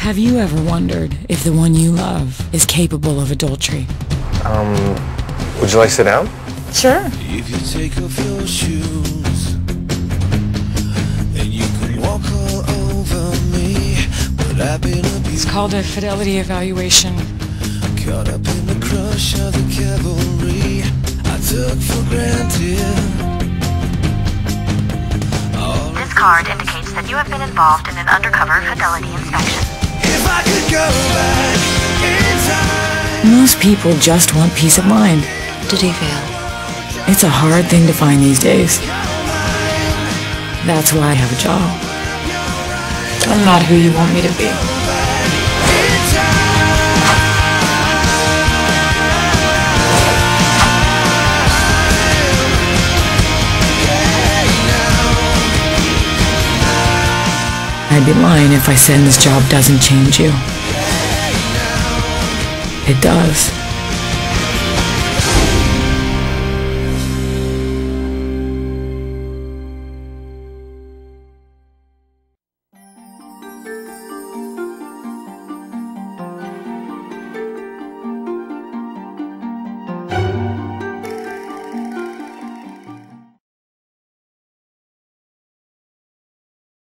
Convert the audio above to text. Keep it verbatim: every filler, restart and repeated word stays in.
Have you ever wondered if the one you love is capable of adultery? Um, would you like to sit down? Sure. If you take off your shoes, then you can walk all over me. But I've been abused. It's called a fidelity evaluation. Caught up in the crush of the cavalry I took for granted. All this card indicates that you have been involved in an undercover fidelity inspection. If I could go back in time. Most people just want peace of mind. Did he fail? It's a hard thing to find these days. That's why I have a job. I'm not who you want me to be. I'd be lying if I said this job doesn't change you. It does.